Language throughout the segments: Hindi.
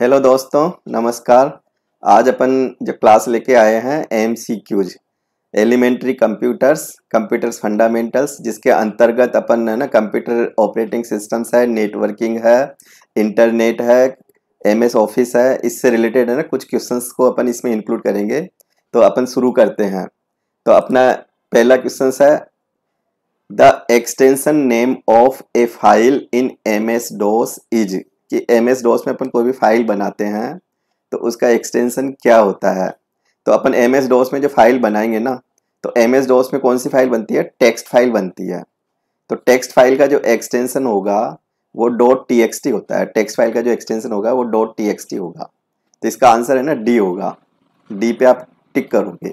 हेलो दोस्तों, नमस्कार। आज अपन जो क्लास लेके आए हैं MCQs एलिमेंट्री कंप्यूटर्स फंडामेंटल्स, जिसके अंतर्गत अपन है ना कंप्यूटर ऑपरेटिंग सिस्टम्स है, नेटवर्किंग है, इंटरनेट है, MS ऑफिस है, इससे रिलेटेड है ना कुछ क्वेश्चंस को अपन इसमें इंक्लूड करेंगे। तो अपन शुरू करते हैं। तो अपना पहला क्वेश्चन है the extension name of a file in MS-DOS is, कि MS-DOS में अपन कोई भी फाइल बनाते हैं तो उसका एक्सटेंशन क्या होता है। तो अपन MS-DOS में जो फाइल बनाएंगे ना, तो MS-DOS में कौन सी फाइल बनती है, टेक्स्ट फाइल बनती है। तो टेक्स्ट फाइल का जो एक्सटेंशन होगा वो .txt होता है। टेक्स्ट फाइल का जो एक्सटेंशन होगा वो .txt होगा। तो इसका आंसर है ना D होगा। D पे आप टिक करोगे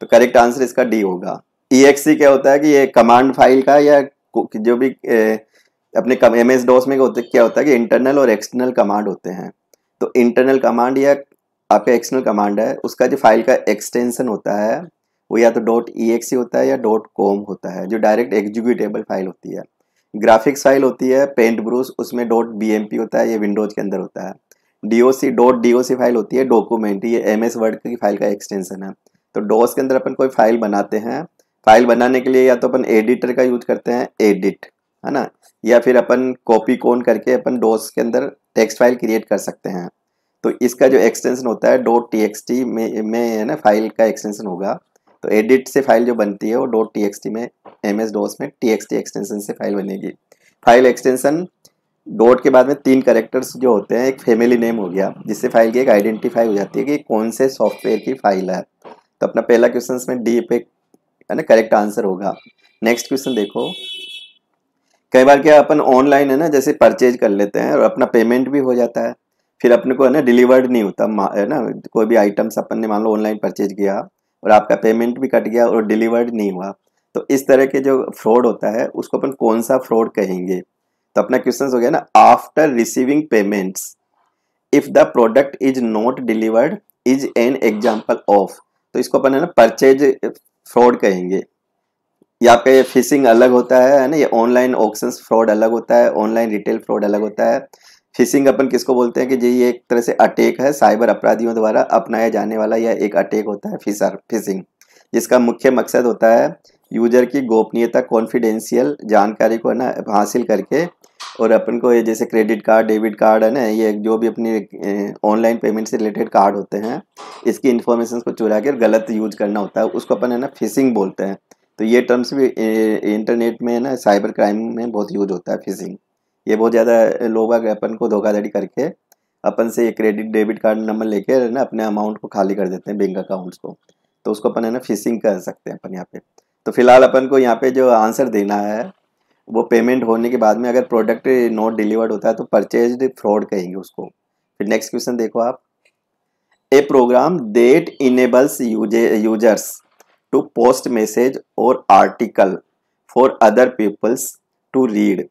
तो करेक्ट आंसर इसका D होगा। exe क्या होता है कि ये कमांड फाइल का या जो भी अपने MS-DOS में क्या होता है कि इंटरनल और एक्सटर्नल कमांड होते हैं। तो इंटरनल कमांड या आपका एक्सटर्नल कमांड है, उसका जो फाइल का एक्सटेंशन होता है वो या तो .exe होता है या .com होता है, जो डायरेक्ट एग्जीक्यूटेबल फाइल होती है। ग्राफिक्स फाइल होती है पेंटब्रश, उसमें .bmp होता है, ये विंडोज के अंदर होता है। doc फाइल होती है डॉक्यूमेंट, ये MS वर्ड की फाइल का एक्सटेंशन है। तो डॉस के अंदर अपन कोई फाइल बनाते हैं, फाइल बनाने के लिए या तो अपन एडिटर का यूज करते हैं, एडिट है ना, या फिर अपन कॉपी कोन करके अपन डॉस के अंदर टेक्स्ट फाइल क्रिएट कर सकते हैं। तो इसका जो एक्सटेंशन होता है .txt में है ना फाइल का एक्सटेंशन होगा। तो एडिट से फाइल जो बनती है वो .txt में MS-DOS में txt एक्सटेंशन से फाइल बनेगी। फाइल एक्सटेंशन डॉट के बाद में 3 करेक्टर्स जो होते हैं, एक फैमिली नेम हो गया जिससे फाइल की एक आइडेंटिफाई हो जाती है कि कौन से सॉफ्टवेयर की फाइल है। तो अपना पहला क्वेश्चन में D पे है ना करेक्ट आंसर होगा। नेक्स्ट क्वेश्चन देखो, कई बार क्या अपन ऑनलाइन है ना जैसे परचेज कर लेते हैं और अपना पेमेंट भी हो जाता है, फिर अपने को है ना डिलीवर्ड नहीं होता है ना, कोई भी आइटम्स अपन ने मान लो ऑनलाइन परचेज किया और आपका पेमेंट भी कट गया और डिलीवर्ड नहीं हुआ। तो इस तरह के जो फ्रॉड होता है उसको अपन कौन सा फ्रॉड कहेंगे। तो अपना क्वेश्चन हो गया ना, after receiving payments if the product is not delivered is an example of, तो इसको अपन है ना परचेज फ्रॉड कहेंगे। या आपका ये फिशिंग अलग होता है ना, ये ऑनलाइन ऑक्शंस फ्रॉड अलग होता है, ऑनलाइन रिटेल फ्रॉड अलग होता है। फिशिंग अपन किसको बोलते हैं कि जी ये एक तरह से अटैक है, साइबर अपराधियों द्वारा अपनाया जाने वाला यह एक अटैक होता है फिशिंग, जिसका मुख्य मकसद होता है यूजर की गोपनीयता, कॉन्फिडेंशियल जानकारी को है ना हासिल करके और अपन को ये जैसे क्रेडिट कार्ड, डेबिट कार्ड है ना, ये जो भी अपने ऑनलाइन पेमेंट से रिलेटेड कार्ड होते हैं इसकी इन्फॉर्मेशन को चुरा कर गलत यूज करना होता है, उसको अपन है ना फिशिंग बोलते हैं। तो ये टर्म्स भी इंटरनेट में है ना साइबर क्राइम में बहुत यूज होता है फिशिंग। ये बहुत ज़्यादा लोग अपन को धोखाधड़ी करके अपन से ये क्रेडिट डेबिट कार्ड नंबर लेकर ना अपने अमाउंट को खाली कर देते हैं, बैंक अकाउंट्स को। तो उसको अपन है ना फिशिंग कर सकते हैं अपन यहाँ पे। तो फिलहाल अपन को यहाँ पे जो आंसर देना है वो पेमेंट होने के बाद में अगर प्रोडक्ट नॉट डिलीवर्ड होता है तो परचेज्ड फ्रॉड कहेंगे उसको। फिर नेक्स्ट क्वेश्चन देखो आप, a program that enables users to post message और article for other peoples to read,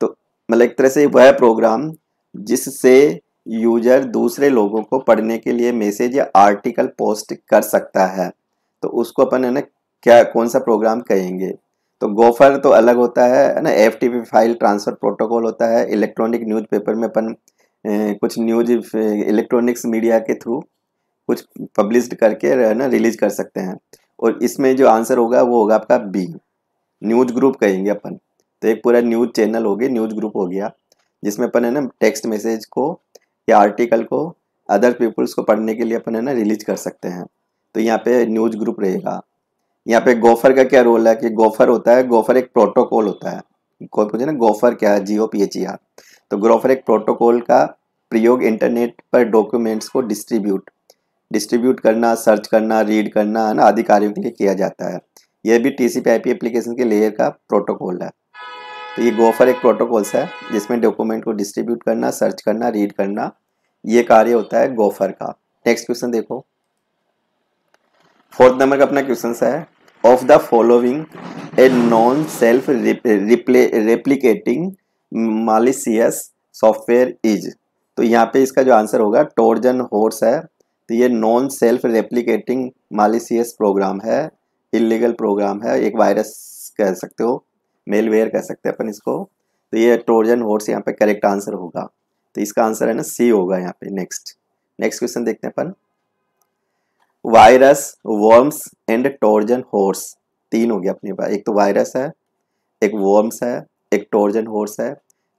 तो मतलब एक तरह से वह प्रोग्राम जिससे यूजर दूसरे लोगों को पढ़ने के लिए मैसेज या आर्टिकल पोस्ट कर सकता है, तो उसको अपन है ना क्या कौन सा प्रोग्राम कहेंगे। तो गोफर तो अलग होता है ना, FTP फाइल ट्रांसफ़र प्रोटोकॉल होता है। इलेक्ट्रॉनिक न्यूज़पेपर में अपन कुछ न्यूज इलेक्ट्रॉनिक्स मीडिया के थ्रू कुछ पब्लिश्ड करके है ना रिलीज कर सकते हैं। और इसमें जो आंसर होगा वो होगा आपका B, न्यूज़ ग्रुप कहेंगे अपन। तो एक पूरा न्यूज़ चैनल हो गया, न्यूज़ ग्रुप हो गया, जिसमें अपन है ना टेक्स्ट मैसेज को या आर्टिकल को अदर पीपल्स को पढ़ने के लिए अपन है ना रिलीज कर सकते हैं। तो यहाँ पे न्यूज़ ग्रुप रहेगा। यहाँ पे गोफर का क्या रोल है कि गोफर होता है, गोफर एक प्रोटोकॉल होता है। कोई पूछे ना गोफर क्या है, GOPHER, तो गोफर एक प्रोटोकॉल का प्रयोग इंटरनेट पर डॉक्यूमेंट्स को डिस्ट्रीब्यूट करना, सर्च करना, रीड करना है ना आदि कार्यों के लिए किया जाता है। यह भी TCP/IP एप्लीकेशन के लेयर का प्रोटोकॉल है। तो ये गोफर एक प्रोटोकॉल्स है जिसमें डॉक्यूमेंट को डिस्ट्रीब्यूट करना, सर्च करना, रीड करना, ये कार्य होता है गोफर का। नेक्स्ट क्वेश्चन देखो, 4th नंबर का अपना क्वेश्चन है, of the following a non self replicating malicious software is, तो यहाँ पे इसका जो आंसर होगा टोर्जन हॉर्स है। तो ये non self replicating malicious program है, इलीगल प्रोग्राम है, एक वायरस कह सकते हो, मेलवेयर कह सकते हैं अपन इसको। तो ये टोर्जन हॉर्स यहाँ पे करेक्ट आंसर होगा। तो इसका आंसर है ना सी होगा यहाँ पे। नेक्स्ट नेक्स्ट क्वेश्चन देखते हैं अपन। Virus, worms and torsion horse, तीन हो गया अपने पास। एक तो वायरस है, एक वर्म्स है, एक टॉर्जन हॉर्स है।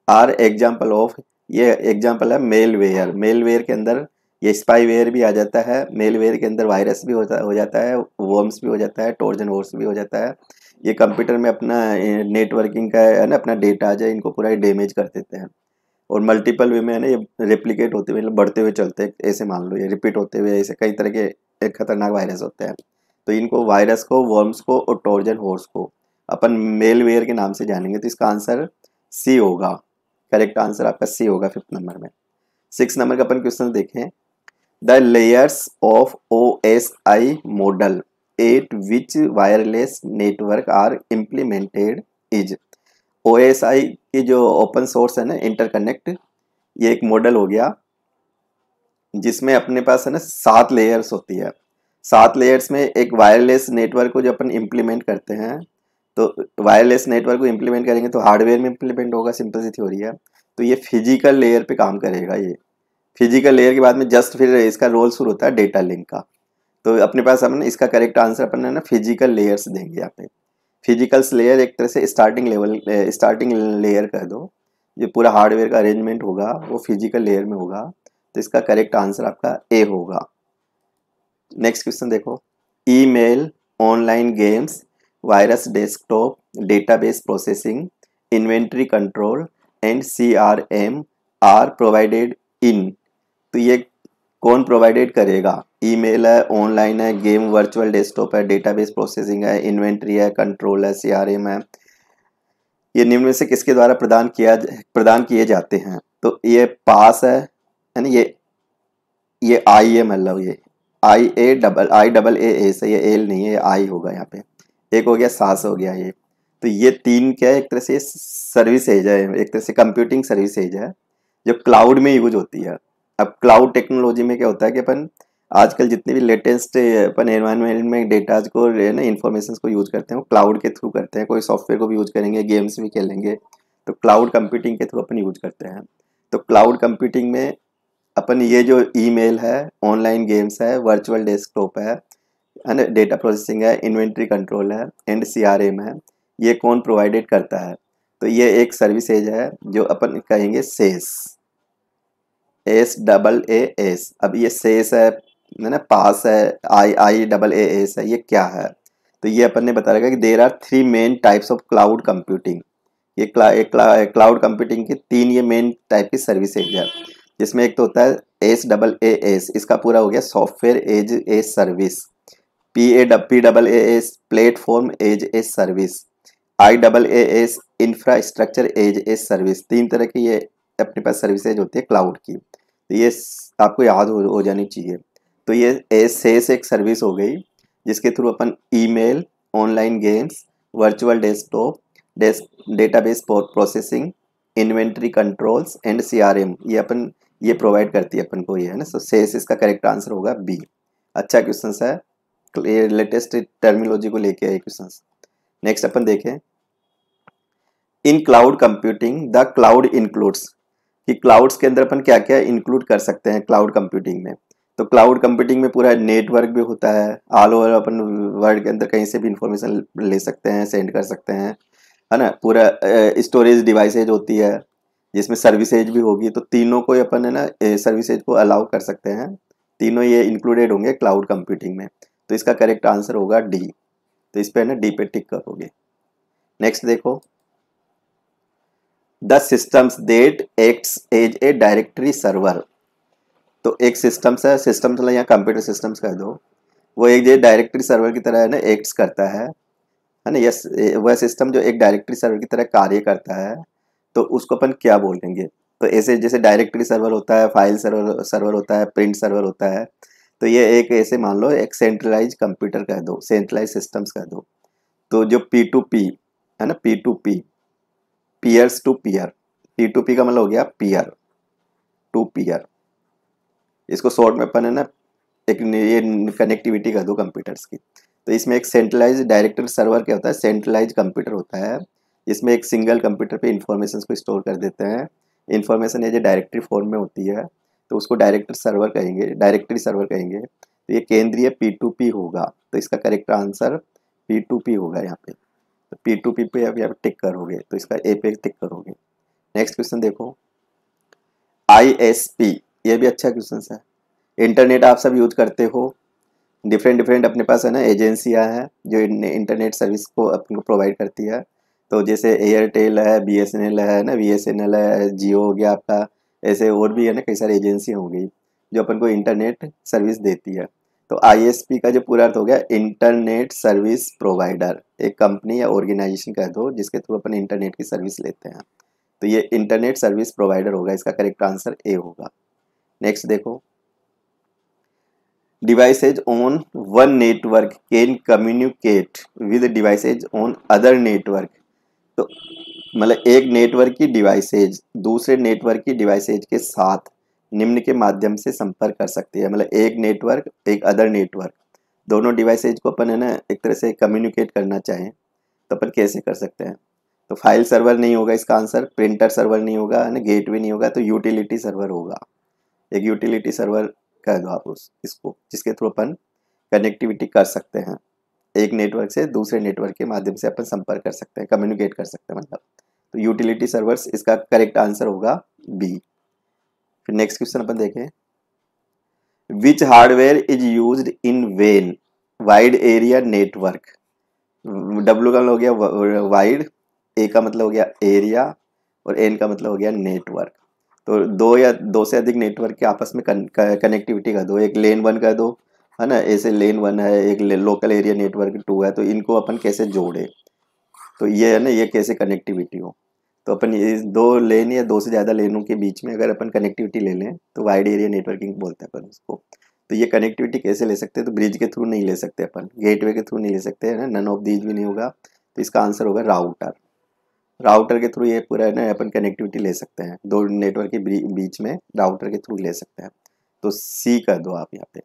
आर एग्जाम्पल ऑफ, ये एग्जाम्पल है मेलवेयर। मेलवेयर के अंदर ये स्पाईवेयर भी आ जाता है। मेलवेयर के अंदर वायरस भी हो जाता है, वर्म्स भी हो जाता है, टॉर्जन हॉर्स भी हो जाता है। ये कंप्यूटर में अपना नेटवर्किंग का है ना, अपना डेटा जो है इनको पूरा डैमेज कर देते हैं और मल्टीपल वे में है ना ये रेप्लिकेट होते हुए, बढ़ते हुए चलते हैं। ऐसे मान लो ये रिपीट होते हुए, ऐसे कई तरह के खतरनाक वायरस होते हैं। तो इनको वायरस को, वर्म्स को और टॉर्जन हॉर्स को अपन मेलवेयर के नाम से जानेंगे। तो इसका आंसर सी होगा, करेक्ट आंसर आपका सी होगा 5th नंबर में। 6 नंबर का अपन क्वेश्चन देखें। The layers of OSI model at which wireless network are implemented is. OSI की जो ओपन सोर्स है ना इंटरकनेक्ट, ये एक मॉडल हो गया जिसमें अपने पास है ना 7 लेयर्स होती है। 7 लेयर्स में एक वायरलेस नेटवर्क को जो अपन इम्प्लीमेंट करते हैं, तो वायरलेस नेटवर्क को इम्प्लीमेंट करेंगे तो हार्डवेयर में इम्प्लीमेंट होगा, सिंपल सी थ्योरी है। तो ये फिजिकल लेयर पे काम करेगा। ये फिजिकल लेयर के बाद में जस्ट फिर इसका रोल शुरू होता है डेटा लिंक का। तो अपने पास अपन इसका करेक्ट आंसर अपन है ना फिजिकल लेयर्स देंगे यहाँ पे। फिजिकल्स लेयर एक तरह से स्टार्टिंग लेयर कह दो, ये पूरा हार्डवेयर का अरेंजमेंट होगा वो फिजिकल लेयर में होगा। तो इसका करेक्ट आंसर आपका ए होगा। नेक्स्ट क्वेश्चन देखो। Email, online games, virus desktop, database processing, inventory control and CRM are provided in. तो ये कौन प्रोवाइडेड करेगा? ईमेल है, ऑनलाइन है, गेम वर्चुअल डेस्कटॉप है, डेटाबेस प्रोसेसिंग है, इन्वेंट्री है, कंट्रोल है, CRM है। ये निम्न में से किसके द्वारा प्रदान किए जाते हैं? तो ये पास है ना, ये आई है, मतलब ये IAAA से, ये एल नहीं है, ये आई होगा यहाँ पे। एक हो गया सास हो गया ये। तो ये तीन क्या है, एक तरह से सर्विस एज है, एक तरह से कंप्यूटिंग सर्विस एज है जो क्लाउड में यूज होती है। अब क्लाउड टेक्नोलॉजी में क्या होता है कि अपन आजकल जितने भी लेटेस्ट अपन एनवायरनमेंट में डेटाज को ना इन्फॉर्मेशन को यूज करते हैं वो क्लाउड के थ्रू करते हैं। कोई सॉफ्टवेयर को भी यूज करेंगे, गेम्स भी खेलेंगे, तो क्लाउड कंप्यूटिंग के थ्रू अपन यूज करते हैं। तो क्लाउड कंप्यूटिंग में अपन ये जो ईमेल है, ऑनलाइन गेम्स है, वर्चुअल डेस्कटॉप है, डेटा प्रोसेसिंग है, इन्वेंट्री कंट्रोल है एंड CRM है, ये कौन प्रोवाइडेड करता है? तो ये एक सर्विस एज है जो अपन कहेंगे सेस, SAAS। अब ये सेस है ना, पास है, IAAS है, ये क्या है? तो ये अपन ने बताया कि there are 3 main types of cloud computing. ये क्लाउड कंप्यूटिंग की 3 ये मेन टाइप की सर्विस एज है, जिसमें एक तो होता है SAAS, इसका पूरा हो गया software as a service. PAAS platform as a service. IAAS infrastructure as a service. 3 तरह की ये अपने पास सर्विसेज होती है क्लाउड की। तो ये आपको याद हो जानी चाहिए। तो ये SaaS एक सर्विस हो गई जिसके थ्रू अपन email, online games, virtual desktop, database processing, inventory controls and CRM ये प्रोवाइड करती है अपन को, ये है ना। सो SaaS इसका करेक्ट आंसर होगा B। अच्छा क्वेश्चन है, लेटेस्ट टर्मिनोलॉजी को लेके आए क्वेश्चन। नेक्स्ट अपन देखें। In cloud computing the cloud includes, कि क्लाउड्स के अंदर अपन क्या क्या इंक्लूड कर सकते हैं क्लाउड कंप्यूटिंग में। तो क्लाउड कंप्यूटिंग में पूरा नेटवर्क भी होता है, ऑल ओवर अपन वर्ल्ड के अंदर कहीं से भी इंफॉर्मेशन ले सकते हैं, सेंड कर सकते हैं, है ना। पूरा स्टोरेज डिवाइसेज होती है जिसमें सर्विसेज भी होगी। तो तीनों को अपन है ना सर्विसेज को अलाउ कर सकते हैं, तीनों ये इंक्लूडेड होंगे क्लाउड कंप्यूटिंग में। तो इसका करेक्ट आंसर होगा डी। तो इस पर ना डी पे टिक करोगे। नेक्स्ट देखो। The systems that acts as a directory server. तो एक सिस्टम्स है, सिस्टम्स मतलब यहाँ कंप्यूटर सिस्टम्स कह दो, वो एक जो डायरेक्टरी सर्वर की तरह है ना एक्ट्स करता है ना। यस, वह सिस्टम जो एक डायरेक्टरी सर्वर की तरह कार्य करता है तो उसको अपन क्या बोलेंगे? तो ऐसे जैसे डायरेक्टरी सर्वर होता है, फाइल सर्वर होता है, प्रिंट सर्वर होता है, तो ये एक ऐसे मान लो एक सेंट्रलाइज कंप्यूटर कह दो, सेंट्रलाइज सिस्टम्स कह दो। तो जो P2P है ना, P2P peers to peer, P2P का मतलब हो गया पीयर टू पीयर। इसको शॉर्ट में अपन है ना एक ये कनेक्टिविटी कर दो कंप्यूटर्स की। तो इसमें एक सेंट्रलाइज डायरेक्टरी सर्वर क्या होता है, सेंट्रलाइज कंप्यूटर होता है, इसमें एक सिंगल कंप्यूटर पे इंफॉर्मेशन को स्टोर कर देते हैं information as a directory form में होती है तो उसको डायरेक्टरी सर्वर कहेंगे। तो ये केंद्रीय P2P होगा, तो इसका करेक्ट आंसर P2P होगा। यहाँ पे तो P2P पे आप यहाँ टिक करोगे तो इसका A पे टिक करोगे। नेक्स्ट क्वेश्चन देखो, ISP, ये भी अच्छा क्वेश्चन है। इंटरनेट आप सब यूज करते हो, डिफरेंट अपने पास है ना एजेंसियाँ हैं जो इंटरनेट सर्विस को अपने को प्रोवाइड करती है। तो जैसे एयरटेल है, BSNL है ना, BSNL है, जियो हो गया आपका, ऐसे और भी है ना कई सारी एजेंसी होंगी जो अपन को इंटरनेट सर्विस देती है। तो ISP का जो पूरा अर्थ हो गया इंटरनेट सर्विस प्रोवाइडर, एक कंपनी या ऑर्गेनाइजेशन कह दो जिसके थ्रू अपन इंटरनेट की सर्विस लेते हैं। तो ये इंटरनेट सर्विस प्रोवाइडर होगा, इसका करेक्ट आंसर ए होगा। नेक्स्ट देखो, Devices on one network can communicate with devices on other network. तो मतलब एक नेटवर्क की डिवाइसेज दूसरे नेटवर्क की डिवाइसेज के साथ निम्न के माध्यम से संपर्क कर सकती है। मतलब एक नेटवर्क एक अदर नेटवर्क, दोनों डिवाइसेज को अपन है ना एक तरह से कम्युनिकेट करना चाहें तो अपन कैसे कर सकते हैं। तो फाइल सर्वर नहीं होगा इसका आंसर, प्रिंटर सर्वर नहीं होगा, है ना, गेटवे नहीं होगा, तो यूटिलिटी सर्वर होगा। एक यूटिलिटी सर्वर कह दो आप इसको, जिसके थ्रू अपन कनेक्टिविटी कर सकते हैं, एक नेटवर्क से दूसरे नेटवर्क के माध्यम से अपन संपर्क कर सकते हैं, कम्युनिकेट कर सकते हैं मतलब। तो यूटिलिटी सर्वर्स, इसका करेक्ट आंसर होगा बी। फिर नेक्स्ट क्वेश्चन अपन देखें, which hardware is used in वेन वाइड एरिया नेटवर्क। W का मतलब हो गया वाइड, A का मतलब हो गया एरिया और N का मतलब हो गया नेटवर्क। तो दो या दो से अधिक नेटवर्क के आपस में कनेक्टिविटी कर दो, एक LAN 1 कर दो, है ना, ऐसे LAN 1 है, एक लोकल एरिया नेटवर्क 2 है, तो इनको अपन कैसे जोड़े, तो ये है ना ये कैसे कनेक्टिविटी हो। तो अपन इस दो लेन या दो से ज़्यादा लेनों के बीच में अगर अपन कनेक्टिविटी ले लें तो वाइड एरिया नेटवर्किंग बोलते हैं अपन उसको। तो ये कनेक्टिविटी कैसे ले सकते हैं, तो ब्रिज के थ्रू नहीं ले सकते अपन, गेटवे के थ्रू नहीं ले सकते, है ना, नन ऑफ दीज भी नहीं होगा, तो इसका आंसर होगा राउटर। राउटर के थ्रू ये पूरा है ना अपन कनेक्टिविटी ले सकते हैं, दो नेटवर्क के बीच में राउटर के थ्रू ले सकते हैं। तो सी कर दो आप यहाँ पे,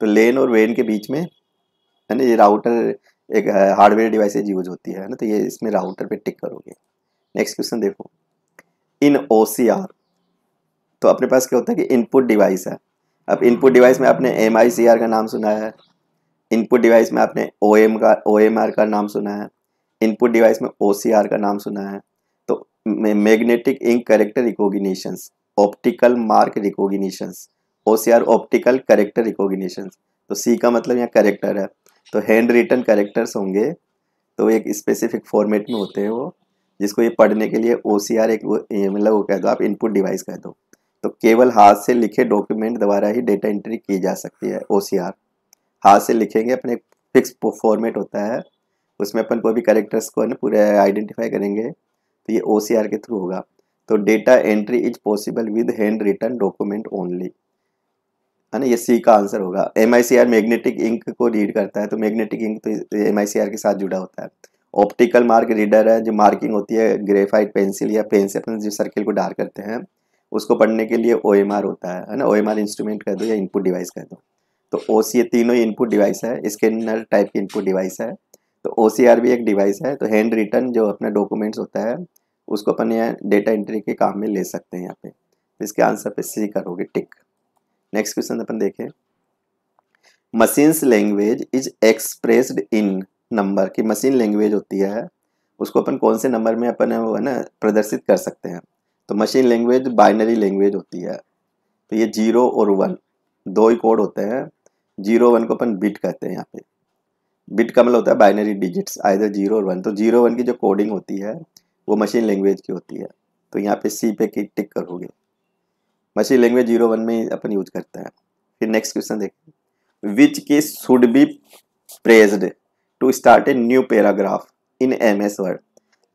तो लेन और वेन के बीच में है ना ये राउटर एक हार्डवेयर डिवाइसेज यूज होती है ना, तो ये इसमें राउटर पे टिक करोगे। नेक्स्ट क्वेश्चन देखो, इन OCR, तो अपने पास क्या होता है कि इनपुट डिवाइस है। अब इनपुट डिवाइस में आपने MICR का नाम सुना है, इनपुट डिवाइस में आपने OMR का नाम सुना है, इनपुट डिवाइस में OCR का नाम सुना है। तो magnetic ink character recognitions, optical mark recognitions, OCR optical character recognitions, तो सी का मतलब यहाँ कैरेक्टर है। तो हैंड रिटन कैरेक्टर्स होंगे, तो एक स्पेसिफिक फॉर्मेट में होते हैं वो, जिसको ये पढ़ने के लिए OCR एक मतलब वो कह दो आप इनपुट डिवाइस कह दो। तो केवल हाथ से लिखे डॉक्यूमेंट द्वारा ही डेटा एंट्री की जा सकती है। OCR हाथ से लिखेंगे अपने, फिक्स फॉर्मेट होता है, उसमें अपन कोई भी कैरेक्टर्स को ना पूरे आइडेंटिफाई करेंगे, तो ये OCR के थ्रू होगा। तो data entry is possible with hand written document only, है ना, ये सी का आंसर होगा। MICR मैग्नेटिक इंक को रीड करता है, तो मैग्नेटिक इंक तो MICR के साथ जुड़ा होता है। ऑप्टिकल मार्क रीडर है, जो मार्किंग होती है ग्रेफाइट पेंसिल या पेन से अपन जो सर्किल को डार्क करते हैं, उसको पढ़ने के लिए OMR होता है ना, OMR इंस्ट्रूमेंट कह दो या इनपुट डिवाइस कह दो। तो OCR तीनों ही इनपुट डिवाइस है, स्कैनर टाइप की इनपुट डिवाइस है, तो OCR भी एक डिवाइस है। तो हैंड रिटन जो अपना डॉक्यूमेंट्स होता है उसको अपन यहाँ डेटा एंट्री के काम में ले सकते हैं यहाँ पे, तो इसके आंसर पे सी करोगे टिक। नेक्स्ट क्वेश्चन अपन देखें, machines language is expressed in number, की मशीन लैंग्वेज होती है उसको अपन कौन से नंबर में अपन वो है ना प्रदर्शित कर सकते हैं। तो मशीन लैंग्वेज बाइनरी लैंग्वेज होती है, तो ये 0 और 1 दो ही कोड होते हैं। 0 1 को अपन बिट कहते हैं यहाँ पे, बिट का मतलब होता है बाइनरी डिजिट्स, आइदर 0 और 1। तो 0 1 की जो कोडिंग होती है वो मशीन लैंग्वेज की होती है, तो यहाँ पे सी पे की टिक करोगे, मशीन लैंग्वेज 0 1 में अपन यूज करते हैं। फिर नेक्स्ट क्वेश्चन देखिए, which case should be pressed to start a new paragraph in MS Word।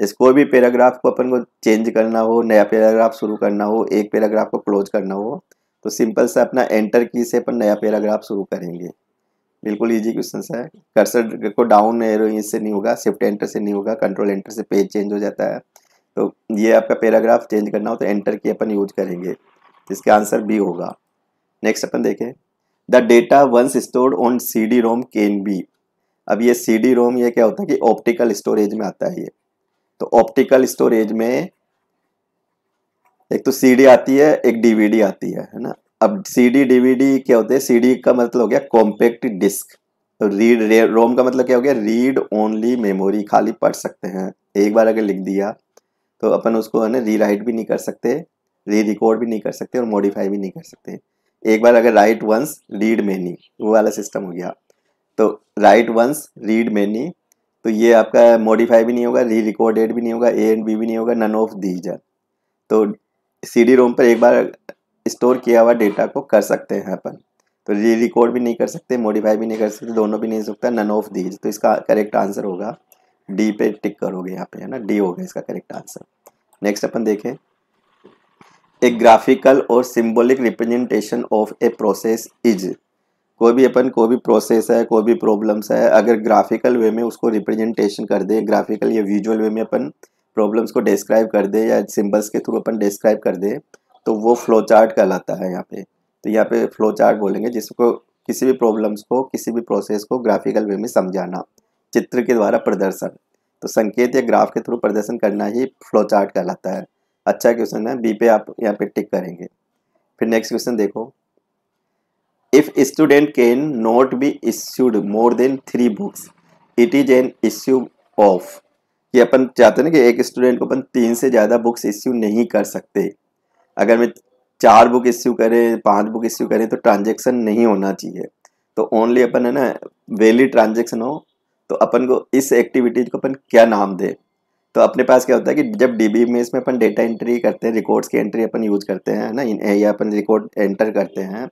इस कोई भी पैराग्राफ को अपन को चेंज करना हो, नया पैराग्राफ शुरू करना हो, एक पैराग्राफ को क्लोज करना हो, तो सिंपल सा अपना एंटर की से अपन नया पैराग्राफ शुरू करेंगे। बिल्कुल इजी क्वेश्चन है, कर्सर को डाउन एरो इससे नहीं होगा, शिफ्ट एंटर से नहीं होगा, कंट्रोल एंटर से पेज चेंज हो जाता है। तो ये आपका पैराग्राफ चेंज करना हो तो एंटर की अपन यूज करेंगे, इसका आंसर बी होगा। नेक्स्ट अपन देखें, the data once stored on CD-ROM can be. अब ये CD-ROM ये क्या होता है कि ऑप्टिकल स्टोरेज में आता है ये, तो ऑप्टिकल स्टोरेज में एक तो सीडी आती है, एक डीवीडी आती है ना। अब सीडी डीवीडी क्या होते हैं? सीडी का मतलब हो गया कॉम्पैक्ट डिस्क, रीड रोम का मतलब क्या हो गया? रीड ओनली मेमोरी, खाली पढ़ सकते हैं। एक बार अगर लिख दिया तो अपन उसको है ना री राइट भी नहीं कर सकते, री रिकॉर्ड भी नहीं कर सकते और मॉडिफाई भी नहीं कर सकते। एक बार अगर राइट वंस रीड मेनी, वो वाला सिस्टम हो गया। तो राइट वंस रीड मेनी, तो ये आपका मॉडिफाई भी नहीं होगा, री रिकॉर्डेड भी नहीं होगा, ए एंड बी भी नहीं होगा, नन ऑफ दीज। तो सीडी रोम पर एक बार स्टोर किया हुआ डेटा को कर सकते हैं अपन। तो री रिकॉर्ड भी नहीं कर सकते, मॉडिफाई भी नहीं कर सकते, दोनों भी नहीं सकता, नन ऑफ दीज। तो इसका करेक्ट आंसर होगा डी पे टिक करोगे यहाँ पे, है ना, डी होगा इसका करेक्ट आंसर। नेक्स्ट अपन देखें, एक ग्राफिकल और symbolic representation of a process is. कोई भी प्रोसेस है, कोई भी प्रॉब्लम्स है, अगर ग्राफिकल वे में उसको रिप्रेजेंटेशन कर दे, ग्राफिकल या विजुअल वे में अपन प्रॉब्लम्स को डिस्क्राइब कर दे या सिंबल्स के थ्रू अपन डिस्क्राइब कर दे, तो वो फ्लो चार्ट कहलाता है यहाँ पे। तो यहाँ पे फ्लो चार्ट बोलेंगे जिसको किसी भी प्रॉब्लम्स को, किसी भी प्रोसेस को ग्राफिकल वे में समझाना, चित्र के द्वारा प्रदर्शन। तो संकेत या ग्राफ के थ्रू प्रदर्शन करना ही फ्लो चार्ट कहलाता है। अच्छा क्वेश्चन है, बी पे आप यहाँ पे टिक करेंगे। फिर नेक्स्ट क्वेश्चन देखो, if student can not be issued more than 3 books it is an issue of. ये अपन चाहते हैं ना कि एक स्टूडेंट को अपन 3 से ज़्यादा बुक्स इश्यू नहीं कर सकते। अगर मैं 4 बुक इश्यू करें, 5 बुक इश्यू करें, तो ट्रांजेक्शन नहीं होना चाहिए। तो ओनली अपन है ना वैलिड ट्रांजेक्शन हो, तो अपन को इस एक्टिविटीज को अपन क्या नाम दें? तो अपने पास क्या होता है कि जब DBMS में अपन डेटा एंट्री करते हैं, रिकॉर्ड्स की एंट्री अपन यूज करते हैं ना, या अपन रिकॉर्ड एंटर करते हैं,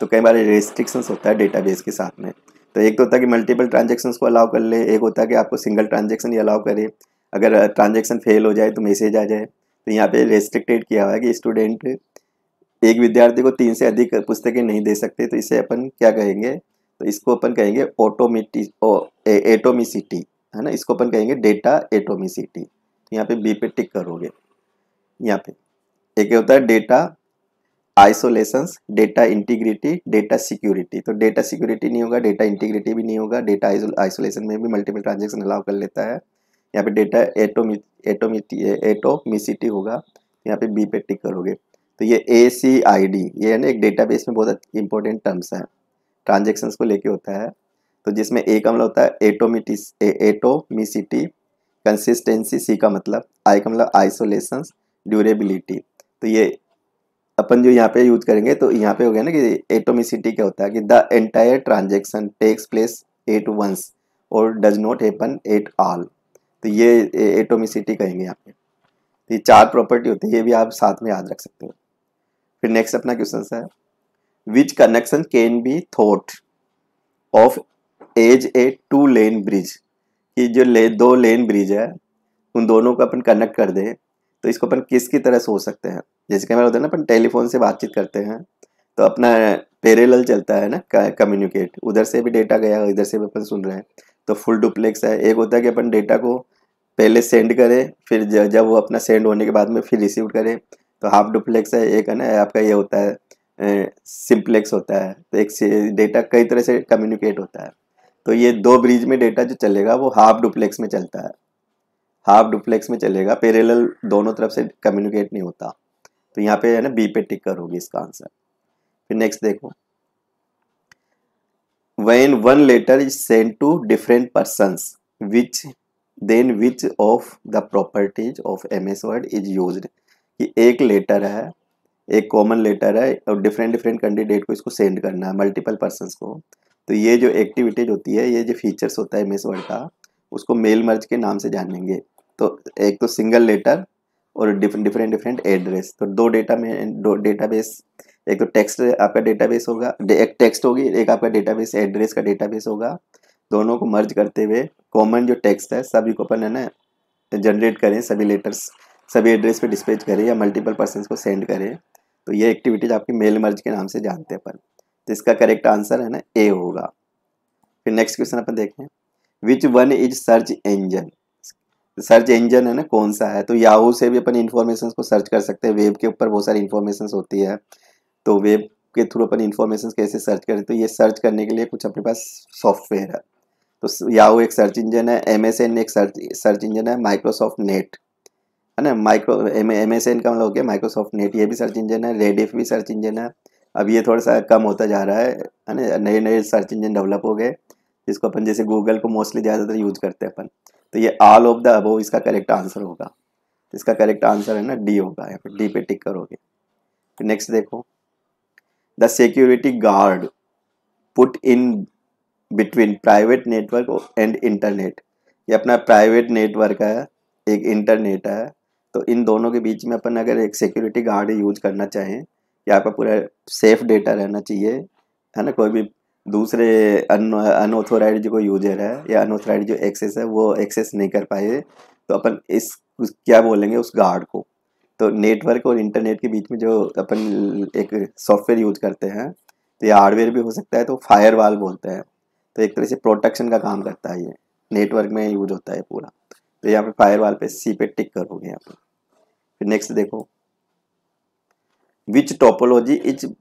तो कई बार रेस्ट्रिक्शंस होता है डेटाबेस के साथ में। तो एक तो होता है कि मल्टीपल ट्रांजेक्शन्स को अलाउ कर ले, एक होता है कि आपको सिंगल ट्रांजेक्शन ही अलाउ करे। अगर ट्रांजेक्शन फेल हो जाए तो मैसेज आ जाए। तो यहाँ पे रेस्ट्रिक्टेड किया हुआ है कि स्टूडेंट, एक विद्यार्थी को 3 से अधिक पुस्तकें नहीं दे सकते। तो इसे अपन क्या कहेंगे? तो इसको अपन कहेंगे एटोमिसिटी, है ना, इसको अपन कहेंगे डेटा एटोमिसिटी। तो यहाँ पे बी पे टिक करोगे। यहाँ पे एक होता है data isolations, data integrity, data security. तो डेटा सिक्योरिटी नहीं होगा, डेटा इंटीग्रिटी भी नहीं होगा, डेटा आइसोलेशन में भी मल्टीपल ट्रांजेक्शन अलाउ कर लेता है। यहाँ पे डेटा एटोमिसिटी होगा। यहाँ पे बी पे टिक करोगे। तो ये ACID, ये है ना एक डेटाबेस में बहुत इंपॉर्टेंट टर्म्स हैं, ट्रांजेक्शन्स को लेके होता है। तो जिसमें A का मतलब होता है एटोमिसिटी, कंसिस्टेंसी C का मतलब, I का मतलब आइसोलेशंस, ड्यूरेबिलिटी। तो ये अपन जो यहाँ पे यूज करेंगे, तो यहाँ पे हो गया ना कि एटोमिसिटी क्या होता है कि the entire transaction takes place at once और does not happen at all. तो ये एटोमिसिटी कहेंगे यहाँ पे। तो ये 4 प्रॉपर्टी होती है, ये भी आप साथ में याद रख सकते हो। फिर नेक्स्ट अपना क्वेश्चन है, which connection can be thought of as a 2 lane bridge. कि जो 2 लेन ब्रिज है उन दोनों को अपन कनेक्ट कर दें, तो इसको अपन किसकी तरह सोच सकते हैं? जैसे कि हमारा होता है ना, अपन टेलीफोन से बातचीत करते हैं तो अपना पैरेलल चलता है ना कम्युनिकेट, उधर से भी डेटा गया, इधर से भी अपन सुन रहे हैं। तो फुल डुप्लेक्स है। एक होता है कि अपन डेटा को पहले सेंड करें, फिर जब वो अपना सेंड होने के बाद में फिर रिसीव करें, तो हाफ डुप्लेक्स है। एक है ना आपका ये होता है सिंप्लेक्स होता है। तो एक डेटा कई तरह से कम्युनिकेट होता है। तो ये 2 ब्रिज में डेटा जो चलेगा वो हाफ डुप्लेक्स में चलता है, हाफ डुप्लेक्स में चलेगा, पैरेलल दोनों तरफ से कम्युनिकेट नहीं होता। तो यहाँ पे है ना बी पे टिक करोगे इसका आंसर। फिर नेक्स्ट देखो, when 1 letter is send to different persons which then which of the properties of MS word is used. कि एक लेटर है, एक कॉमन लेटर है और डिफरेंट कैंडिडेट को इसको सेंड करना है, मल्टीपल पर्सन्स को। तो ये जो एक्टिविटीज होती है, ये जो फीचर्स होता है MS वर्ड का, उसको मेल मर्ज के नाम से जानेंगे। तो एक तो सिंगल लेटर और डिफरेंट एड्रेस। तो 2 डेटा में 2 डेटाबेस, एक तो टेक्स्ट आपका डेटाबेस होगा, एक टेक्स्ट होगी, एक आपका डेटाबेस एड्रेस का डेटाबेस होगा। दोनों को मर्ज करते हुए कॉमन जो टेक्स्ट है सभी को अपन है ना जनरेट करें, सभी लेटर्स सभी एड्रेस पे डिस्पैच करें या मल्टीपल पर्सन्स को सेंड करें। तो ये एक्टिविटीज आपकी मेल मर्ज के नाम से जानते हैं अपन। तो इसका करेक्ट आंसर है ना ए होगा। फिर नेक्स्ट क्वेश्चन अपन देखें, which one is search engine. Search engine है ना कौन सा है? तो याहू से भी अपन इन्फॉर्मेशन को सर्च कर सकते हैं। वेब के ऊपर बहुत सारी इन्फॉर्मेशन होती है, तो वेब के थ्रू अपन इन्फॉर्मेशन कैसे सर्च करें? तो ये सर्च करने के लिए कुछ अपने पास सॉफ्टवेयर है। तो याहू एक सर्च इंजन है, MSN एक सर्च इंजन है, माइक्रोसॉफ्ट नेट है ना। MSN का मतलब हो गया माइक्रोसॉफ्ट नेट, ये भी सर्च इंजन है, रेडिफ भी सर्च इंजन है। अब ये थोड़ा सा कम होता जा रहा है ना, नए नए सर्च इंजन डेवलप हो गए, जिसको अपन जैसे गूगल को मोस्टली ज़्यादातर यूज करते हैं अपन। तो ये ऑल ऑफ द अबव इसका करेक्ट आंसर होगा, इसका करेक्ट आंसर है ना डी होगा, यहाँ पर डी पे टिक करोगे। तो नेक्स्ट देखो, the security guard put in between private network and internet, ये अपना प्राइवेट नेटवर्क है, एक इंटरनेट है, तो इन दोनों के बीच में अपन अगर एक सिक्योरिटी गार्ड यूज करना चाहें कि आपका पूरा सेफ डेटा रहना चाहिए, है ना, कोई भी दूसरे अनऑथोराइज्ड जो कोई यूजर है या अनऑथोराइज्ड जो एक्सेस है वो एक्सेस नहीं कर पाए, तो अपन इस क्या बोलेंगे उस गार्ड को। तो नेटवर्क और इंटरनेट के बीच में जो अपन एक सॉफ्टवेयर यूज करते हैं, तो ये हार्डवेयर भी हो सकता है, तो फायरवॉल बोलते हैं। तो एक तरह से प्रोटेक्शन का काम करता है, ये नेटवर्क में यूज होता है पूरा। तो यहाँ पे फायरवॉल पे सी पे टिक करोगे यहाँ पे। फिर नेक्स्ट देखो, which topology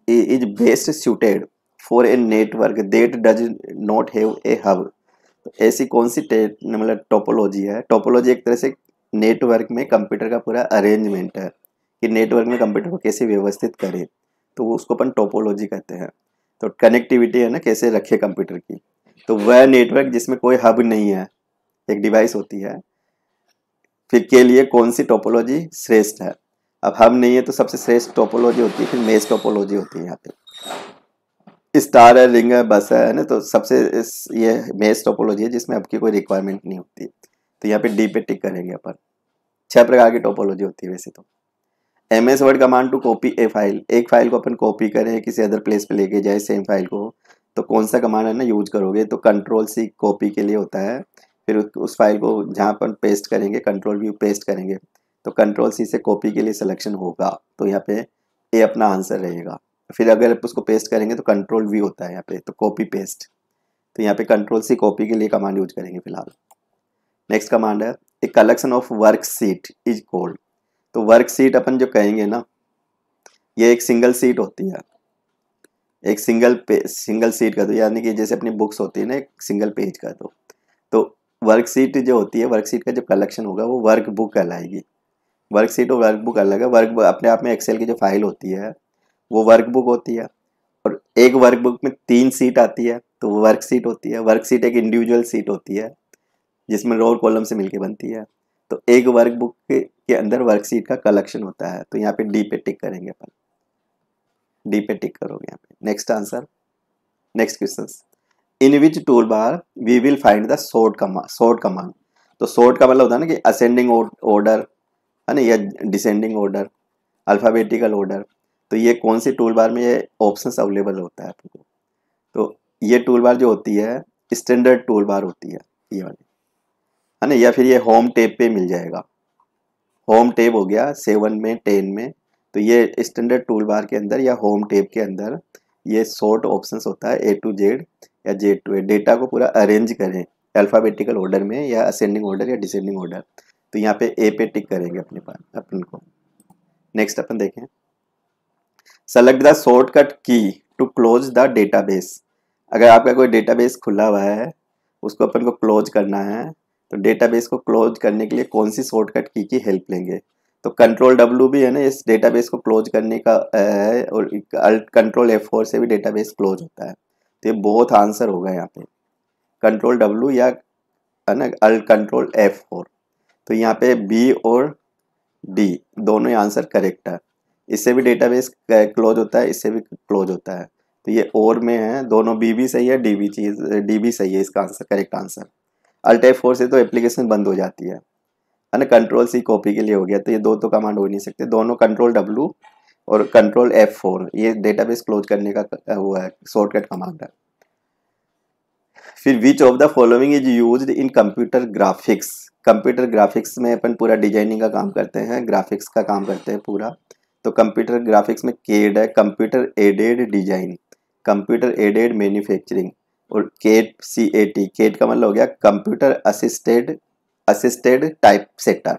is best suited for a network that does not have a hub, ऐसी कौन सी मतलब टोपोलॉजी है। टोपोलॉजी एक तरह से नेटवर्क में कंप्यूटर का पूरा अरेंजमेंट है कि नेटवर्क में कंप्यूटर को कैसे व्यवस्थित करें, तो उसको अपन टोपोलॉजी कहते हैं। तो कनेक्टिविटी है ना, कैसे रखे कंप्यूटर की। तो वह नेटवर्क जिसमें कोई हब नहीं है, एक डिवाइस होती है, फिर के लिए कौन सी टोपोलॉजी श्रेष्ठ है। अब हब नहीं है तो सबसे श्रेष्ठ टोपोलॉजी होती है, फिर मेष टोपोलॉजी होती है। यहाँ पे स्टार है, रिंग है, बस है ना, तो सबसे ये मेष टोपोलॉजी है जिसमें आपकी कोई रिक्वायरमेंट नहीं होती। तो यहाँ पे डी पे टिक करेंगे अपन। 6 प्रकार की टोपोलॉजी होती है वैसे तो। MS word command to copy a file, एक फाइल को अपन कॉपी करें किसी अदर प्लेस पे लेके जाए सेम फाइल को, तो कौन सा कमांड है ना यूज करोगे। तो कंट्रोल C कॉपी के लिए होता है, फिर उस फाइल को जहाँ अपन पेस्ट करेंगे कंट्रोल V पेस्ट करेंगे, तो कंट्रोल C से कॉपी के लिए सिलेक्शन होगा। तो यहाँ पे ए अपना आंसर रहेगा। फिर अगर उसको पेस्ट करेंगे तो कंट्रोल V होता है यहाँ पे, तो कॉपी पेस्ट। तो यहाँ पे कंट्रोल C कॉपी के लिए कमांड यूज करेंगे फिलहाल। नेक्स्ट कमांड है a collection of worksheet is called, तो वर्क सीट अपन जो कहेंगे ना, ये एक सिंगल सीट होती है, एक सिंगल सीट का दो, यानी कि जैसे अपनी बुक्स होती है ना, एक सिंगल पेज का दो। तो वर्क सीट जो होती है, वर्क सीट का जो कलेक्शन होगा वो वर्क बुक कहलाएगी। वर्क सीट और वर्क बुक अलग है। वर्क अपने आप में एक्सेल की जो फाइल होती है वो वर्क बुक होती है, और एक वर्क बुक में 3 सीट आती है तो वो वर्क सीट होती है। वर्क सीट एक इंडिविजुअल सीट होती है जिसमें रो और कॉलम से मिलके बनती है। तो एक वर्क बुक के अंदर वर्क सीट का कलेक्शन होता है। तो यहाँ पे डी पे टिक करेंगे अपन, डी पे टिक करोगे यहाँ पे। Next answer, next question, in which toolbar we will find the sort command. तो सॉर्ट का मतलब होता है ना कि असेंडिंग ऑर्डर है ना, या डिसेंडिंग ऑर्डर, अल्फाबेटिकल ऑर्डर। तो ये कौन सी टूल बार में ये ऑप्शन अवेलेबल होता है आपको। तो ये टूल बार जो होती है स्टैंडर्ड टूल बार होती है, ये वाली है ना, या फिर ये होम टैब पे मिल जाएगा। होम टैब हो गया 7 में, 10 में। तो ये स्टैंडर्ड टूल बार के अंदर या होम टैब के अंदर ये सॉर्ट ऑप्शंस होता है, A to Z या Z to A। डेटा को पूरा अरेंज करें अल्फ़ाबेटिकल ऑर्डर में या असेंडिंग ऑर्डर या डिसेंडिंग ऑर्डर। तो यहाँ पे A पे टिक करेंगे अपने पास अपन को। नेक्स्ट अपन देखें, select the shortcut key to close the database. अगर आपका कोई डेटाबेस खुला हुआ है उसको अपन को क्लोज करना है, तो डेटाबेस को क्लोज करने के लिए कौन सी शॉर्टकट की हेल्प लेंगे। तो कंट्रोल W भी है ना इस डेटाबेस को क्लोज करने का है, और कंट्रोल F4 से भी डेटाबेस क्लोज होता है। तो ये बहुत आंसर होगा यहाँ पे कंट्रोल W या है ना कंट्रोल F4। तो यहाँ पे B और D दोनों ही आंसर करेक्ट है। इससे भी डेटाबेस क्लोज होता है, इससे भी क्लोज होता है। तो ये और में है, दोनों B भी सही है, D भी सही है। इसका आंसर करेक्ट आंसर Alt F4 से तो एप्लीकेशन बंद हो जाती है ना। कंट्रोल C कॉपी के लिए हो गया। तो ये दो तो कमांड हो नहीं सकते, दोनों कंट्रोल W और कंट्रोल F4 ये डेटाबेस क्लोज करने का वो है शॉर्टकट कमांड है। फिर which of the following is used in computer graphics. Computer graphics में अपन पूरा डिजाइनिंग का काम करते हैं, ग्राफिक्स का काम करते हैं पूरा। तो कंप्यूटर ग्राफिक्स में CAD है, computer aided design, computer aided manufacturing, और CAD का मतलब हो गया कंप्यूटर असिस्टेड टाइप सेटर।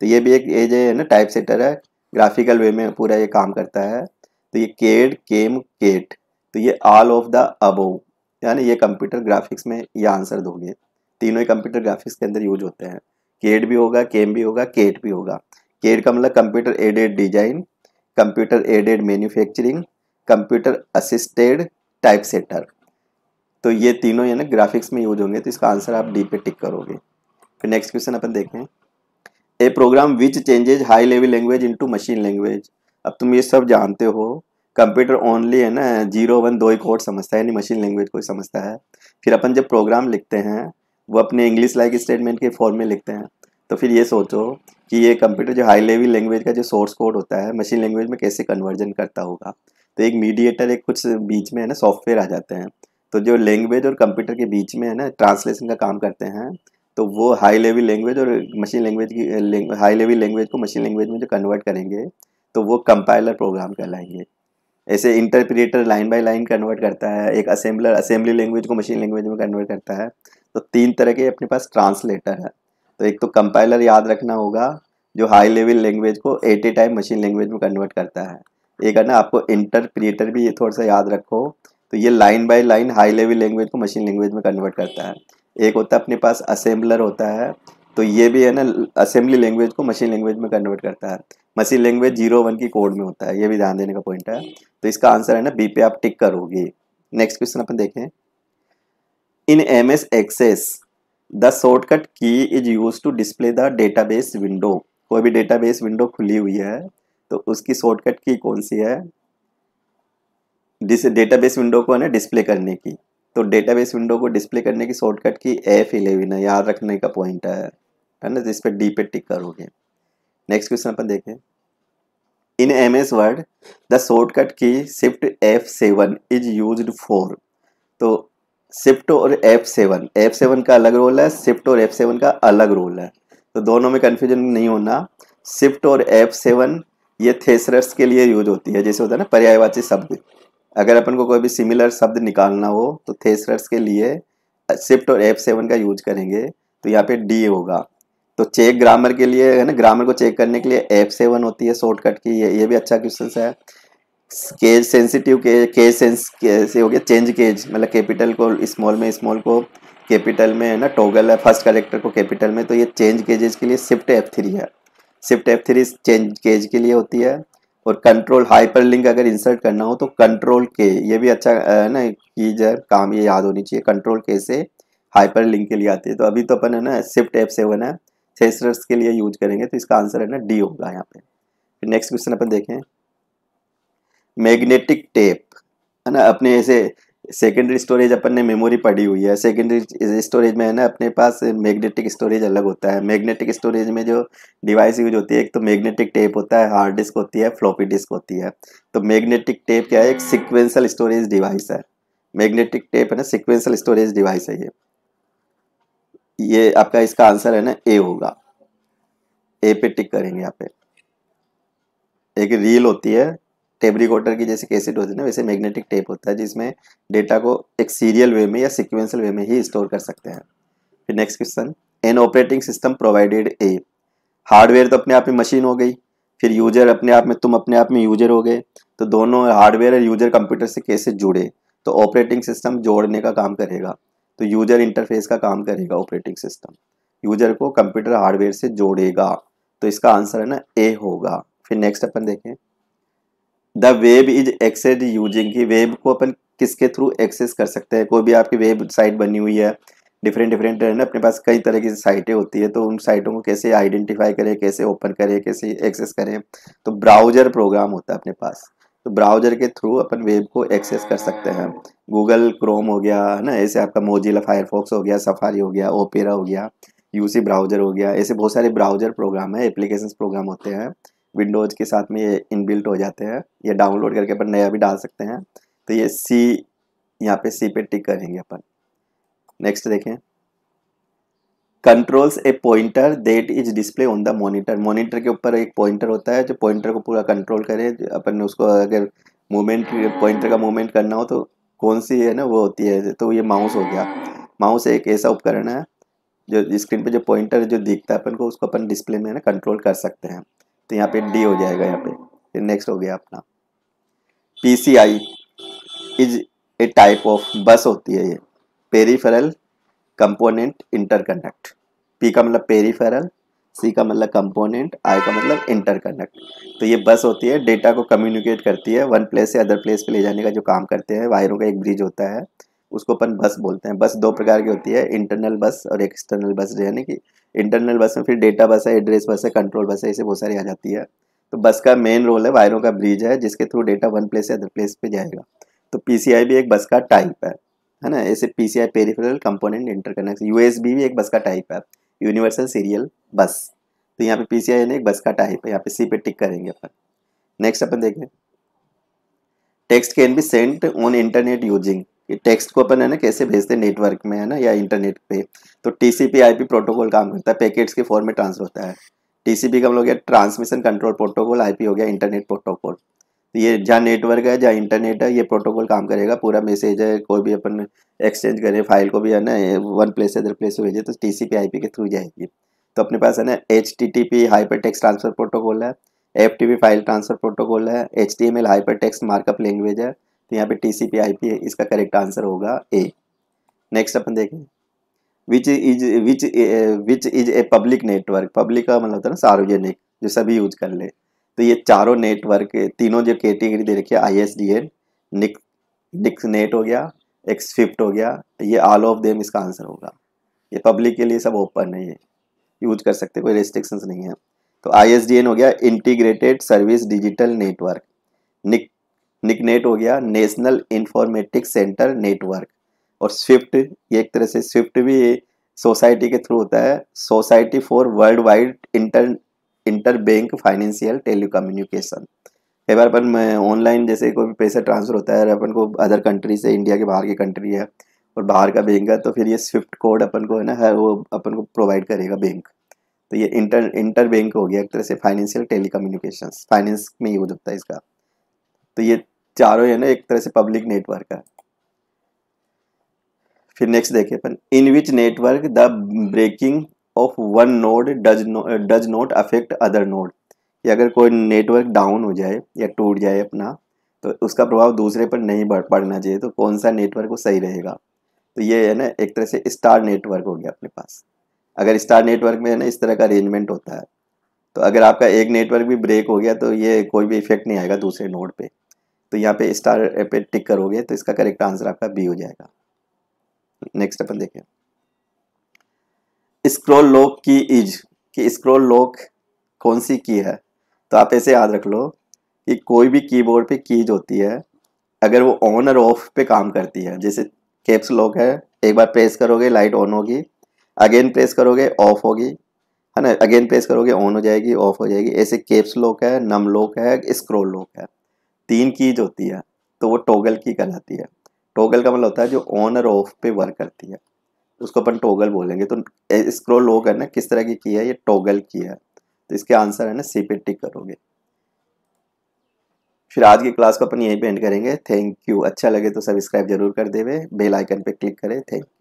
तो ये भी एक एज है ना, टाइप सेटर है, ग्राफिकल वे में पूरा ये काम करता है। तो ये CAD, CAM, CAT, तो ये ऑल ऑफ द अबव यानी ये कंप्यूटर ग्राफिक्स में ये आंसर दोगे। तीनों ही कंप्यूटर ग्राफिक्स के अंदर यूज होते हैं, CAD भी होगा, CAM भी होगा, CAT भी होगा। CAD का मतलब computer aided design, computer aided manufacturing, computer assisted typesetter. तो ये तीनों यानी ग्राफिक्स में यूज होंगे, तो इसका आंसर आप डी पे टिक करोगे। फिर नेक्स्ट क्वेश्चन अपन देखें, a program which changes high level language into machine language. अब तुम ये सब जानते हो, कंप्यूटर ओनली है ना 0 1 दो ही कोड समझता है, यानी मशीन लैंग्वेज को समझता है। फिर अपन जब प्रोग्राम लिखते हैं वो अपने इंग्लिश लाइक स्टेटमेंट के फॉर्म में लिखते हैं, तो फिर ये सोचो कि ये कंप्यूटर जो हाई लेवल लैंग्वेज का जो सोर्स कोड होता है मशीन लैंग्वेज में कैसे कन्वर्जन करता होगा। तो एक मीडिएटर, एक कुछ बीच में है ना सॉफ्टवेयर आ जाते हैं, तो जो लैंग्वेज और कंप्यूटर के बीच में है ना ट्रांसलेशन का काम करते हैं, तो वो हाई लेवल लैंग्वेज और मशीन लैंग्वेज की हाई लेवल लैंग्वेज को मशीन लैंग्वेज में जो कन्वर्ट करेंगे तो वो कंपाइलर प्रोग्राम कहलाएंगे। ऐसे interpreter line by line convert करता है, एक असेंबलर असेंबली लैंग्वेज को मशीन लैंग्वेज में कन्वर्ट करता है। तो तीन तरह के अपने पास ट्रांसलेटर है। तो एक तो कंपाइलर याद रखना होगा जो हाई लेवल लैंग्वेज को at a time machine language में कन्वर्ट करता है, एक है ना आपको इंटरप्रेटर भी ये थोड़ा सा याद रखो, तो ये line by line high level language को मशीन लैंग्वेज में कन्वर्ट करता है। एक होता है अपने पास असेंबलर होता है, तो ये भी है ना असेंबली लैंग्वेज को मशीन लैंग्वेज में कन्वर्ट करता है। मशीन लैंग्वेज 0 1 की कोड में होता है, ये भी ध्यान देने का पॉइंट है। तो इसका आंसर है ना बी पे आप टिक करोगे। नेक्स्ट क्वेश्चन अपन देखें, in MS access the shortcut key is use to display the database window. कोई भी डेटाबेस विंडो खुली हुई है तो उसकी शॉर्टकट की कौन सी है डेटाबेस विंडो को है ना डिस्प्ले करने की। तो डेटाबेस विंडो को डिस्प्ले करने की शॉर्टकट की F11 है, याद रखने का पॉइंट है ना, तो इस पर डी पे टिक करोगे। नेक्स्ट क्वेश्चन अपन देखें, in MS word the shortcut key shift F7 is used for. तो शिफ्ट और F7, F7 का अलग रोल है, शिफ्ट और F7 का अलग रोल है, तो दोनों में कन्फ्यूजन नहीं होना। शिफ्ट और F7 ये थेसरर्स के लिए यूज होती है, जैसे होता है ना पर्यायवाची शब्द, अगर अपन को कोई भी सिमिलर शब्द निकालना हो तो थेसरर्स के लिए शिफ्ट और F7 का यूज करेंगे, तो यहाँ पे डी होगा। तो चेक ग्रामर के लिए है ना, ग्रामर को चेक करने के लिए F7 होती है शॉर्टकट की। ये भी अच्छा क्वेश्चन है। केस सेंसिटिव, केस सेंस से हो गया चेंज केज, मतलब कैपिटल को स्मॉल में, स्मॉल को कैपिटल में है ना, टॉगल है फर्स्ट कैरेक्टर को कैपिटल में, तो ये चेंज केजेस के लिए शिफ्ट F3 है। शिफ्ट F3 चेंज केज के लिए होती है। और कंट्रोल हाइपरलिंक अगर इंसर्ट करना हो तो कंट्रोल के, ये भी अच्छा है ना की जो काम ये याद होनी चाहिए, कंट्रोल के से हाइपरलिंक के लिए आती है। तो अभी तो अपन है ना शिफ्ट F7 है, थेसरर्स के लिए यूज करेंगे, तो इसका आंसर है ना डी होगा यहाँ पे। फिर नेक्स्ट क्वेश्चन अपन देखें, मैग्नेटिक टेप है ना, अपने ऐसे सेकेंडरी स्टोरेज अपन ने मेमोरी पढ़ी हुई है, सेकेंडरी स्टोरेज में है ना अपने पास मैग्नेटिक स्टोरेज अलग होता है। मैग्नेटिक स्टोरेज में जो डिवाइस यूज होती है, एक तो मैग्नेटिक टेप होता है, हार्ड डिस्क होती है, फ्लॉपी डिस्क होती है। तो मैग्नेटिक टेप क्या है, एक सिक्वेंसल स्टोरेज डिवाइस है। मैग्नेटिक टेप है ना सिक्वेंसल स्टोरेज डिवाइस है ये आपका इसका आंसर है ना ए होगा, ए पे टिक करेंगे। यहाँ पे एक रील होती है टेप रिकॉर्डर की, जैसे कैसेट होती है ना वैसे मैग्नेटिक टेप होता है, जिसमें डेटा को एक सीरियल वे में या सिक्वेंशियल वे में ही स्टोर कर सकते हैं। फिर next question, an operating system provided A. Hardware तो अपने आप में मशीन हो गई, फिर यूजर अपने आप में, तुम अपने आप में यूजर हो गए, तो दोनों हार्डवेयर और यूजर कंप्यूटर से कैसे जुड़े, तो ऑपरेटिंग सिस्टम जोड़ने का काम करेगा। तो यूजर इंटरफेस का काम करेगा ऑपरेटिंग सिस्टम, यूजर को कंप्यूटर हार्डवेयर से जोड़ेगा, तो इसका आंसर है ना ए होगा। फिर नेक्स्ट अपन देखें, the web is accessed using की। वेब को अपन किसके थ्रू एक्सेस कर सकते हैं, कोई भी आपकी वेब साइट बनी हुई है, डिफरेंट डिफरेंट है ना अपने पास कई तरह की साइटें होती है, तो उन साइटों को कैसे आइडेंटिफाई करें, कैसे ओपन करें, कैसे एक्सेस करें, तो ब्राउजर प्रोग्राम होता है अपने पास, तो ब्राउजर के थ्रू अपन वेब को एक्सेस कर सकते हैं। गूगल क्रोम हो गया है ना, ऐसे आपका मोजिला फायरफॉक्स हो गया, सफारी हो गया, ओपेरा हो गया, यूसी ब्राउजर हो गया, ऐसे बहुत सारे ब्राउजर प्रोग्राम है, एप्लीकेशंस प्रोग्राम होते हैं, विंडोज़ के साथ में ये इनबिल्ट हो जाते हैं, ये डाउनलोड करके अपन नया भी डाल सकते हैं। तो ये सी, यहाँ पे सी पे टिक करेंगे अपन। नेक्स्ट देखें, controls a pointer that is display on the monitor. Monitor के ऊपर एक पॉइंटर होता है जो पॉइंटर को पूरा कंट्रोल करे, अपन उसको अगर मूवमेंट, पॉइंटर का मूवमेंट करना हो तो कौन सी है ना वो होती है, तो ये माउस हो गया। माउस एक ऐसा उपकरण है जो स्क्रीन पे जो पॉइंटर जो दिखता है अपन को, उसको अपन डिस्प्ले में ना कंट्रोल कर सकते हैं, तो यहाँ पे डी हो जाएगा यहाँ पे। फिर नेक्स्ट हो गया अपना PCI is a type of bus होती है ये, पेरीफेरल कंपोनेंट इंटरकनेक्ट। पी का मतलब पेरीफेरल, सी का मतलब कंपोनेंट, आई का मतलब इंटरकनेक्ट। तो ये बस होती है, डेटा को कम्युनिकेट करती है, वन प्लेस से अदर प्लेस पे ले जाने का जो काम करते हैं। वायरों का एक ब्रिज होता है, उसको अपन बस बोलते हैं। बस दो प्रकार की होती है, इंटरनल बस और एक्सटर्नल बस। यानी कि इंटरनल बस में फिर डेटा बस है, एड्रेस बस है, कंट्रोल बस है, ऐसे बहुत सारी आ जाती है। तो बस का मेन रोल है वायरों का ब्रिज है, जिसके थ्रू डेटा वन प्लेस से अदर प्लेस पे जाएगा। तो पीसीआई भी एक बस का टाइप है ना। ऐसे PCI peripheral component interconnect. USB भी एक बस का टाइप है, यूनिवर्सल सीरियल बस। तो यहाँ पे पीसीआई है ना, एक बस का टाइप है। यहाँ पे सी पे टिक करेंगे अपन। नेक्स्ट अपन देखें, text can be sent on internet using. ये टेक्स्ट को अपन है ना कैसे भेजते हैं नेटवर्क में, है ना, या इंटरनेट पे। तो TCP/IP प्रोटोकॉल काम करता है, पैकेट्स के फॉर्म में ट्रांसफर होता है। TCP का हम लोग ट्रांसमिशन कंट्रोल प्रोटोकॉल, IP हो गया इंटरनेट प्रोटोकॉल। तो ये जहाँ नेटवर्क है, जहाँ इंटरनेट है, ये प्रोटोकॉल काम करेगा। पूरा मैसेज है, कोई भी अपन एक्सचेंज करें, फाइल को भी है ना वन प्लेस से अदर प्लेस भेजे तो TCP/IP के थ्रू जाएगी। तो अपने पास है ना HTTP hyper text transfer protocol है, FTP फाइल ट्रांसफर प्रोटोकॉल है, HTML hyper text markup language है। तो यहाँ पे TCP/IP है, इसका करेक्ट आंसर होगा ए। नेक्स्ट अपन देखें, which is a public network. Public का मतलब होता है ना सार्वजनिक, जो सभी यूज कर ले। तो ये चारों नेटवर्क, तीनों जो कैटेगरी दे रखी है, ISDN, निक्सनेट हो गया, एक्सफिप्ट हो गया, ये ऑल ऑफ देम इसका आंसर होगा। ये पब्लिक के लिए सब ओपन है, ये यूज कर सकते, कोई रेस्ट्रिक्शंस नहीं है। तो ISDN हो गया integrated service digital network, NICNET हो गया नेशनल इंफॉर्मेटिक्स सेंटर नेटवर्क, और स्विफ्ट। ये एक तरह से स्विफ्ट भी सोसाइटी के थ्रू होता है, society for world wide inter bank financial telecommunication. कई बार अपन ऑनलाइन जैसे कोई भी पैसा ट्रांसफर होता है अपन को अदर कंट्री से, इंडिया के बाहर की कंट्री है और बाहर का बैंक है, तो फिर ये स्विफ्ट कोड अपन को है ना हर वो अपन को प्रोवाइड करेगा बैंक। तो ये इंटर बैंक हो गया एक तरह से फाइनेंशियल टेलीकम्युनिकेशन, फाइनेंस में यूज होता है इसका। तो ये चारों है ना एक तरह से पब्लिक नेटवर्क है। फिर नेक्स्ट देखिए अपन, in which network the breaking of one node does not affect other node. कि अगर कोई नेटवर्क डाउन हो जाए या टूट जाए अपना, तो उसका प्रभाव दूसरे पर नहीं पड़ना चाहिए। तो कौन सा नेटवर्क वो सही रहेगा? तो ये है ना एक तरह से स्टार नेटवर्क हो गया अपने पास। अगर स्टार नेटवर्क में है ना इस तरह का अरेंजमेंट होता है, तो अगर आपका एक नेटवर्क भी ब्रेक हो गया तो ये कोई भी इफेक्ट नहीं आएगा दूसरे नोड पे। तो यहाँ पे स्टार पे टिक करोगे तो इसका करेक्ट आंसर आपका बी हो जाएगा। नेक्स्ट अपन देखें, स्क्रॉल लॉक की इज। कि स्क्रॉल लॉक कौन सी की है? तो आप ऐसे याद रख लो कि कोई भी कीबोर्ड पे कीज होती है, अगर वो ऑन और ऑफ पे काम करती है। जैसे कैप्स लॉक है, एक बार प्रेस करोगे लाइट ऑन होगी, अगेन प्रेस करोगे ऑफ होगी, है ना, अगेन प्रेस करोगे ऑन हो जाएगी, ऑफ हो जाएगी। ऐसे कैप्स लॉक है, नम लॉक है, स्क्रॉल लॉक है, तीन कीज होती है। तो वो टॉगल की कहलाती है। टॉगल का मतलब होता है जो ऑन और ऑफ पे वर्क करती है, उसको अपन टॉगल बोलेंगे। तो स्क्रॉल लॉक है ना किस तरह की है? ये टॉगल की है। तो इसके आंसर है ना सी पे टिक करोगे। फिर आज की क्लास को अपन यहीं पे एंड करेंगे। Thank you. अच्छा लगे तो सब्सक्राइब जरूर कर देवे, बेल आइकन पे क्लिक करें। Thank you.